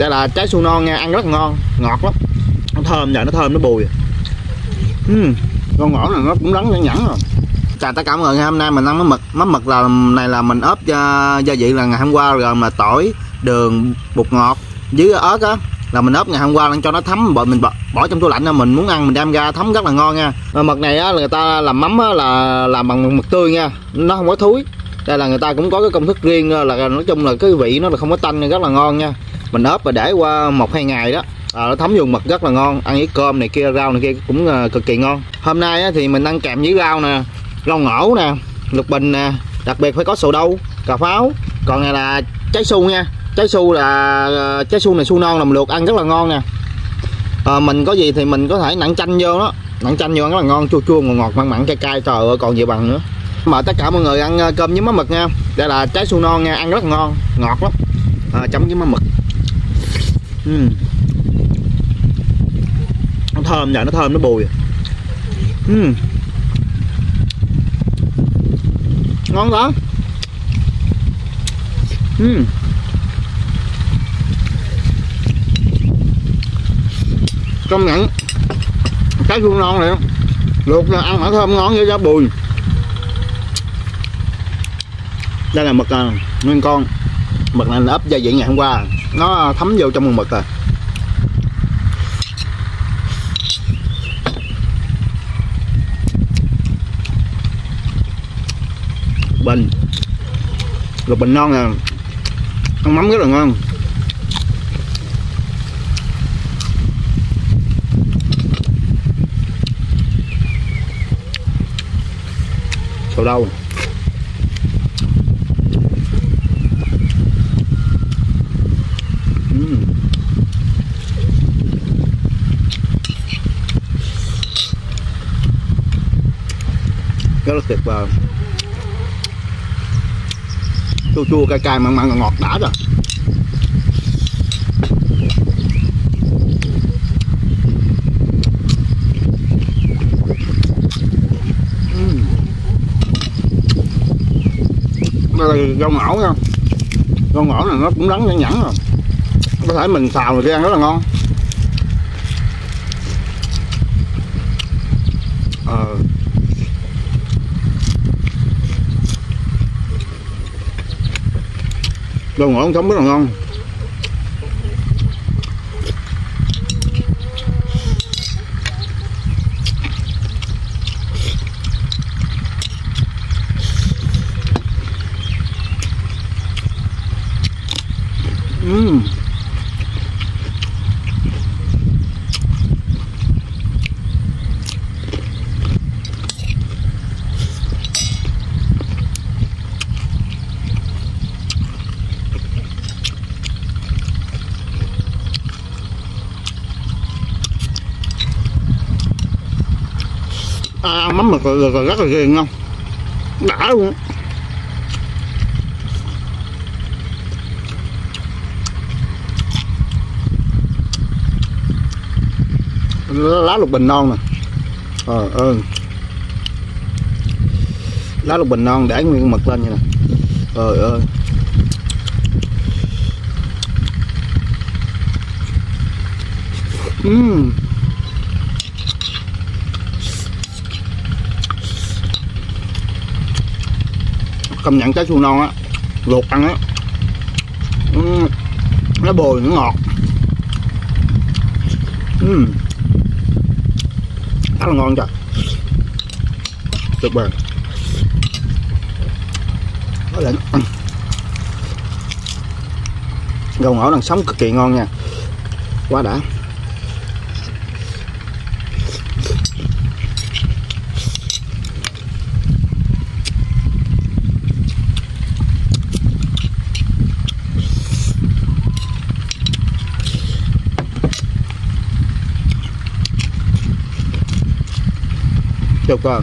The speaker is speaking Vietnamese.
Đây là trái su non nha, ăn rất ngon, ngọt lắm, nó thơm và nó thơm nó bùi. Con ngỗng này nó cũng rắn nhẵn nhẵn rồi. Chà, tất cả mọi người, hôm nay mình ăn mắm mực là này là mình ướp gia vị là ngày hôm qua rồi, mà tỏi, đường, bột ngọt với ớt á là mình ướp ngày hôm qua cho nó thấm, bởi mình bỏ trong tủ lạnh, mình muốn ăn mình đem ra thấm rất là ngon nha. Mực này á, người ta làm mắm á, là làm bằng mực tươi nha, nó không có thúi. Đây là người ta cũng có cái công thức riêng, là nói chung là cái vị nó là không có tanh, rất là ngon nha. Mình ướp và để qua 1-2 ngày đó nó thấm dùng mực rất là ngon, ăn với cơm này kia, rau này kia cũng cực kỳ ngon. Hôm nay á, thì mình ăn kèm với rau nè, rau ngổ nè, lục bình nè, đặc biệt phải có sầu đâu, cà pháo. Còn này là trái su nha, trái su này su non làm luộc ăn rất là ngon nè. Mình có gì thì mình có thể nặn chanh vô đó, nặn chanh vô rất là ngon, chua chua ngọt ngọt, mặn mặn cay cay, trời ơi còn gì bằng nữa. Mời tất cả mọi người ăn cơm với mắm mực nha. Đây là trái su non nha, ăn rất là ngon, ngọt lắm, chấm với mắm mực. Nó thơm và nó thơm nó bùi. Ngon lắm. Công nhận trái su non này luộc là ăn phải thơm ngon với giá bùi. Đây là mực nguyên con, mực này là ấp gia vị ngày hôm qua, nó thấm vô trong mùi mực rồi. Bình lục bình non nè, ăn mắm rất là ngon. Sầu đâu rất là tuyệt vời, chua chua cay cay mặn mặn ngọt đã rồi. Đây là rau ngổ nha, rau ngổ này nó cũng rắn nhẵn nhẵn rồi, có thể mình xào rồi kia ăn rất là ngon. Đồ ngọt sống rất là ngon. Mắm mực là rất là ghiền không? Đã luôn. Lá lục bình non nè. Lá lục bình non để nguyên mực lên như nè. Trời ơi. Công nhận trái su non á, luộc ăn á, nó bùi nó ngọt, rất là ngon trời, tuyệt vời. Có lệnh rau ngổ đang sống cực kỳ ngon nha, quá đã. Được rồi.